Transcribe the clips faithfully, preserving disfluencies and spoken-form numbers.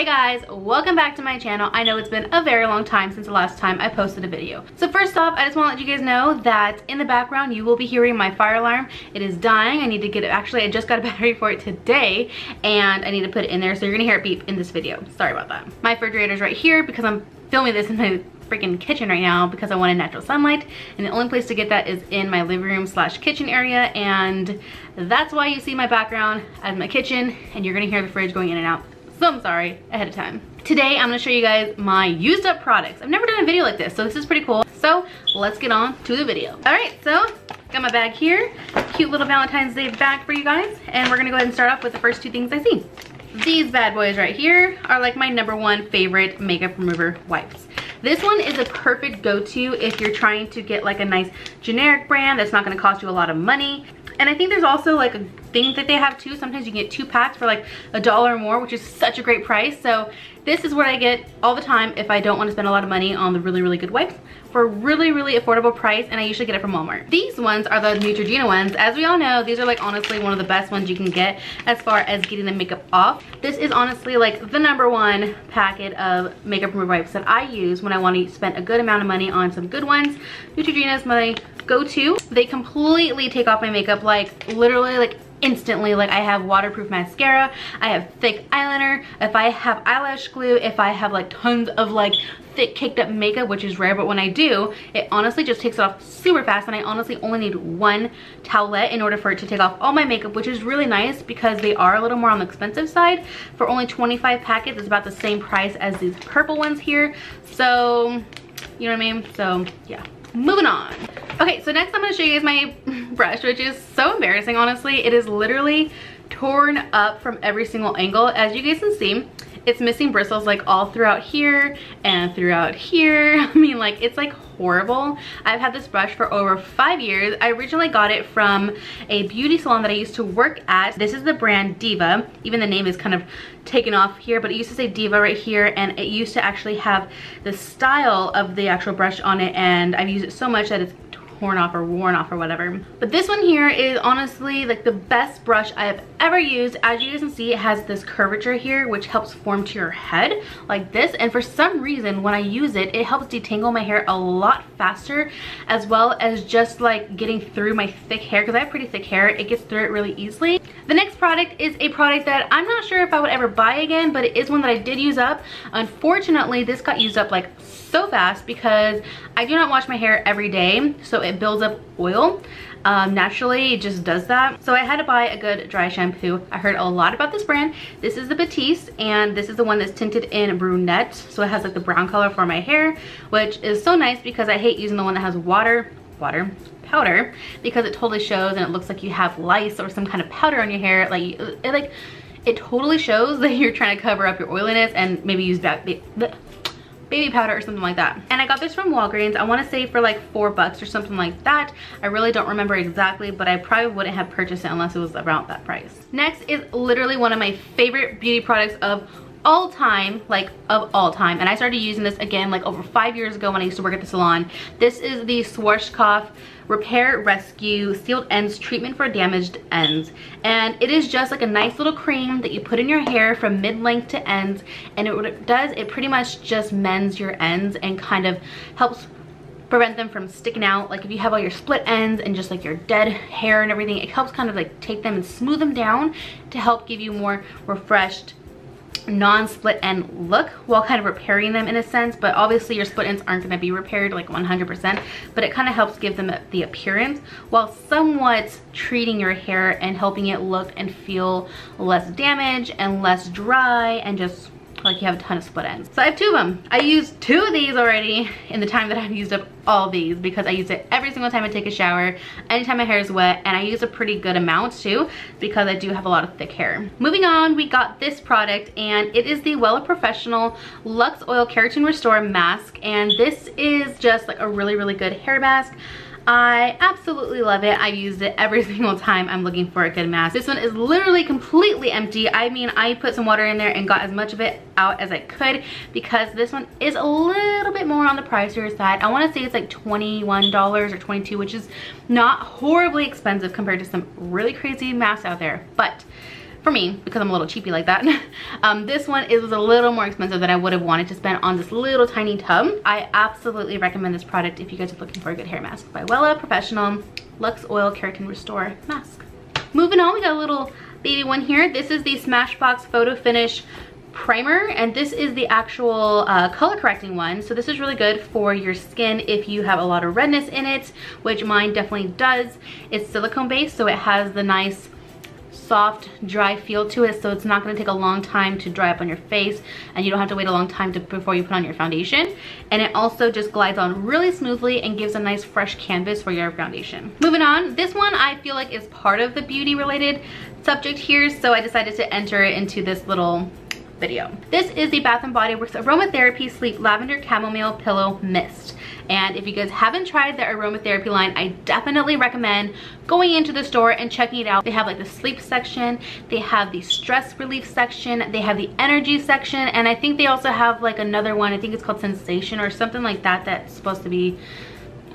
Hey guys, welcome back to my channel. I know it's been a very long time since the last time I posted a video. So first off, I just want to let you guys know that in the background you will be hearing my fire alarm. It is dying. I need to get it. Actually, I just got a battery for it today and I need to put it in there, so you're gonna hear it beep in this video. Sorry about that. My refrigerator's right here because I'm filming this in my freaking kitchen right now because I wanted natural sunlight, and the only place to get that is in my living room slash kitchen area, and that's why you see my background as my kitchen and you're gonna hear the fridge going in and out. So I'm sorry ahead of time. Today I'm gonna show you guys my used up products. I've never done a video like this, so this is pretty cool. So let's get on to the video. All right, so got my bag here, cute little Valentine's Day bag for you guys, and we're gonna go ahead and start off with the first two things I see. These bad boys right here are like my number one favorite makeup remover wipes. This one is a perfect go-to if you're trying to get like a nice generic brand that's not gonna cost you a lot of money. And I think there's also like a thing that they have too. Sometimes you can get two packs for like a dollar or more, which is such a great price. So this is what I get all the time if I don't wanna spend a lot of money on the really, really good wipes for a really, really affordable price. And I usually get it from Walmart. These ones are the Neutrogena ones. As we all know, these are like honestly one of the best ones you can get as far as getting the makeup off. This is honestly like the number one packet of makeup remover wipes that I use when I wanna spend a good amount of money on some good ones. Neutrogena is my go-to. They completely take off my makeup, like literally like instantly. Like I have waterproof mascara, I have thick eyeliner, if I have eyelash glue, if I have like tons of like thick caked up makeup, which is rare, but when I do, it honestly just takes it off super fast, and I honestly only need one towelette in order for it to take off all my makeup, which is really nice because they are a little more on the expensive side. For only twenty-five packets, it's about the same price as these purple ones here, so you know what I mean? So yeah, moving on. Okay, so next I'm gonna show you guys my brush, which is so embarrassing, honestly. It is literally torn up from every single angle. As you guys can see, it's missing bristles like all throughout here and throughout here. I mean, like, it's like horrible. I've had this brush for over five years. I originally got it from a beauty salon that I used to work at. This is the brand Diva. Even the name is kind of taken off here, but it used to say Diva right here, and it used to actually have the style of the actual brush on it, and I've used it so much that it's torn off or worn off or whatever. But this one here is honestly like the best brush I have ever used. As you guys can see, it has this curvature here which helps form to your head like this, and for some reason when I use it, it helps detangle my hair a lot faster, as well as just like getting through my thick hair, because I have pretty thick hair. It gets through it really easily. The next product is a product that I'm not sure if I would ever buy again, but it is one that I did use up. Unfortunately, this got used up like so fast because I do not wash my hair every day, so it It builds up oil um, naturally. It just does that. So I had to buy a good dry shampoo. I heard a lot about this brand. This is the Batiste, and this is the one that's tinted in brunette, so it has like the brown color for my hair, which is so nice because I hate using the one that has water water powder, because it totally shows and it looks like you have lice or some kind of powder on your hair. Like it, like it totally shows that you're trying to cover up your oiliness and maybe use that baby powder or something like that. And I got this from Walgreens, I want to say for like four bucks or something like that. I really don't remember exactly, but I probably wouldn't have purchased it unless it was around that price. Next is literally one of my favorite beauty products of all time, like of all time, and I started using this again like over five years ago when I used to work at the salon. This is the Schwarzkopf Repair Rescue Sealed Ends Treatment for Damaged Ends, and it is just like a nice little cream that you put in your hair from mid-length to ends, and it, what it does, it pretty much just mends your ends and kind of helps prevent them from sticking out. Like if you have all your split ends and just like your dead hair and everything, it helps kind of like take them and smooth them down to help give you more refreshed non-split end look while kind of repairing them in a sense. But obviously your split ends aren't going to be repaired like one hundred percent, but it kind of helps give them the appearance while somewhat treating your hair and helping it look and feel less damaged and less dry and just like you have a ton of split ends. So I have two of them. I used two of these already in the time that I've used up all these, because I use it every single time I take a shower, anytime my hair is wet, and I use a pretty good amount too because I do have a lot of thick hair. Moving on, we got this product, and it is the Wella Professional Luxe Oil Keratin Restore Mask, and this is just like a really, really good hair mask. I absolutely love it. I've used it every single time I'm looking for a good mask. This one is literally completely empty. I mean, I put some water in there and got as much of it out as I could because this one is a little bit more on the pricier side. I want to say it's like twenty-one dollars or twenty-two dollars, which is not horribly expensive compared to some really crazy masks out there. But for me because I'm a little cheapy like that. um, this one, it was a little more expensive than I would have wanted to spend on this little tiny tub. I absolutely recommend this product if you guys are looking for a good hair mask by Wella Professional Luxe Oil Keratin Restore Mask. Moving on, we got a little baby one here. This is the Smashbox Photo Finish Primer, and this is the actual uh, color correcting one. So this is really good for your skin if you have a lot of redness in it, which mine definitely does. It's silicone based, so it has the nice soft dry feel to it, so it's not going to take a long time to dry up on your face, and you don't have to wait a long time to, before you put on your foundation. And it also just glides on really smoothly and gives a nice fresh canvas for your foundation. Moving on, this one I feel like is part of the beauty related subject here, so I decided to enter it into this little video. This is the Bath and Body Works Aromatherapy Sleep Lavender Chamomile Pillow Mist. And if you guys haven't tried their aromatherapy line, I definitely recommend going into the store and checking it out. They have like the sleep section, they have the stress relief section, they have the energy section, and I think they also have like another one, I think it's called Sensation or something like that, that's supposed to be,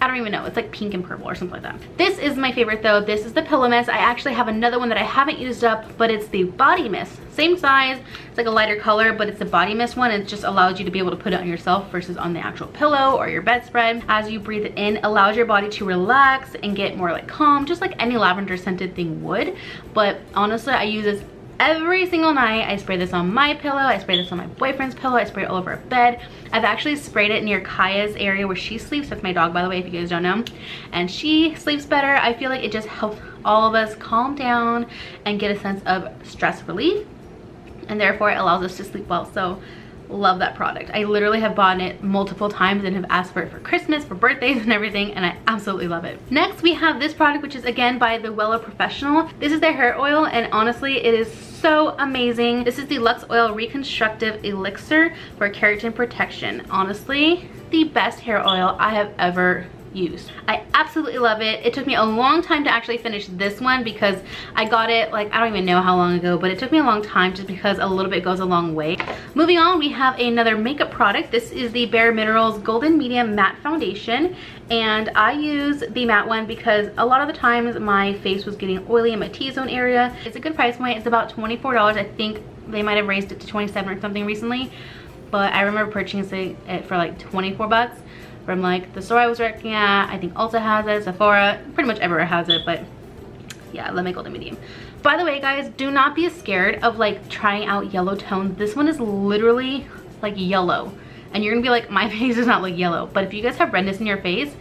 I don't even know, it's like pink and purple or something like that. This is my favorite though. This is the pillow mist. I actually have another one that I haven't used up, but it's the body mist, same size, it's like a lighter color, but it's the body mist one. It just allows you to be able to put it on yourself versus on the actual pillow or your bedspread. As you breathe it in, allows your body to relax and get more like calm, just like any lavender scented thing would. But honestly, I use this every single night. I spray this on my pillow, I spray this on my boyfriend's pillow, I spray it all over our bed. I've actually sprayed it near Kaya's area where she sleeps. That's my dog, by the way, if you guys don't know. And she sleeps better. I feel like it just helps all of us calm down and get a sense of stress relief, and therefore it allows us to sleep well. So love that product. I literally have bought it multiple times and have asked for it for Christmas, for birthdays and everything, and I absolutely love it. Next we have this product, which is again by the Wella Professional. This is their hair oil, and honestly it is so amazing. This is the Luxe Oil Reconstructive Elixir for Keratin Protection. Honestly, the best hair oil I have ever used. I absolutely love it. It took me a long time to actually finish this one because I got it like, I don't even know how long ago, but it took me a long time just because a little bit goes a long way. Moving on, we have another makeup product. This is the Bare Minerals Golden Medium Matte Foundation, and I use the matte one because a lot of the times my face was getting oily in my T-zone area. It's a good price point. It's about twenty-four dollars. I think they might have raised it to twenty-seven or something recently, but I remember purchasing it for like twenty-four bucks. From like the store I was working at. I think Ulta has it, Sephora, pretty much everywhere has it, but yeah, let me golden medium. By the way, guys, do not be scared of like trying out yellow tones. This one is literally like yellow, and you're gonna be like, my face does not look yellow. But if you guys have redness in your face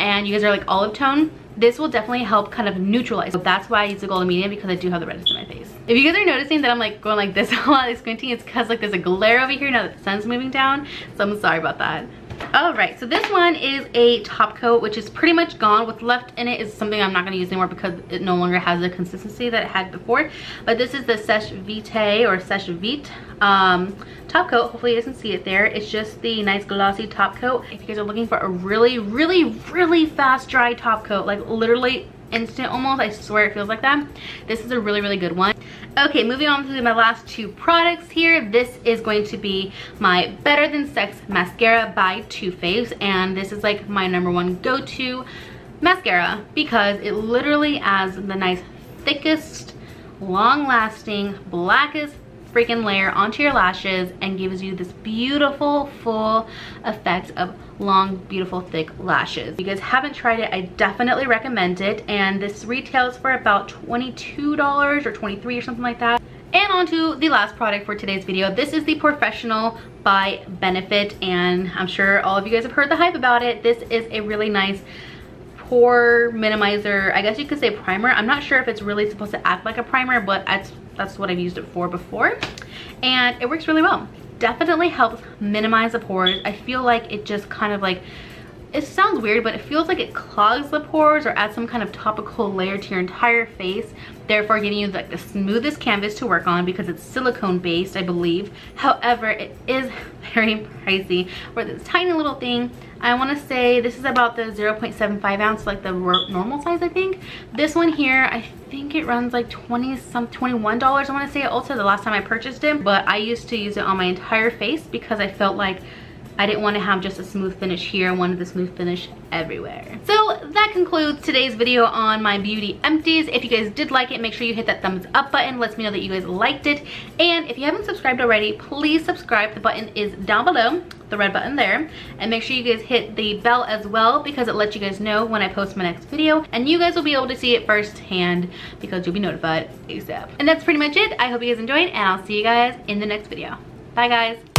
and you guys are like olive tone, this will definitely help kind of neutralize. So that's why I use the golden medium, because I do have the redness in my face. If you guys are noticing that I'm like going like this a lot, like squinting, it's because like there's a glare over here now that the sun's moving down, so I'm sorry about that. All right, so this one is a top coat, which is pretty much gone. What's left in it is something I'm not going to use anymore because it no longer has the consistency that it had before. But this is the Sèche Vite or Sèche Vite um, top coat. Hopefully you guys can see it there. It's just the nice glossy top coat. If you guys are looking for a really, really, really fast dry top coat, like literally instant almost, I swear it feels like that, this is a really, really good one. Okay, moving on to my last two products here. This is going to be my Better Than Sex mascara by Too Faced, and this is like my number one go-to mascara because it literally adds the nice thickest, long-lasting, blackest freaking layer onto your lashes and gives you this beautiful full effect of long, beautiful, thick lashes. If you guys haven't tried it, I definitely recommend it, and this retails for about twenty-two dollars or twenty-three dollars or something like that. And on to the last product for today's video. This is the Porefessional by Benefit, and I'm sure all of you guys have heard the hype about it. This is a really nice pore minimizer, I guess you could say primer. I'm not sure if it's really supposed to act like a primer, but that's that's what I've used it for before, and it works really well. Definitely helps minimize the pores. I feel like it just kind of like, it sounds weird, but it feels like it clogs the pores or adds some kind of topical layer to your entire face, therefore giving you like the smoothest canvas to work on because it's silicone based, I believe. However, it is very pricey for this tiny little thing. I want to say this is about the zero point seven five ounce, like the normal size, I think. This one here, I think it runs like twenty some twenty-one dollars, I want to say, also the last time I purchased it. But I used to use it on my entire face because I felt like I didn't want to have just a smooth finish here. I wanted the smooth finish everywhere. So that concludes today's video on my beauty empties. If you guys did like it, make sure you hit that thumbs up button. Let me know that you guys liked it. And if you haven't subscribed already, please subscribe. The button is down below, the red button there. And make sure you guys hit the bell as well, because it lets you guys know when I post my next video. And you guys will be able to see it firsthand because you'll be notified ASAP. And that's pretty much it. I hope you guys enjoyed, and I'll see you guys in the next video. Bye guys.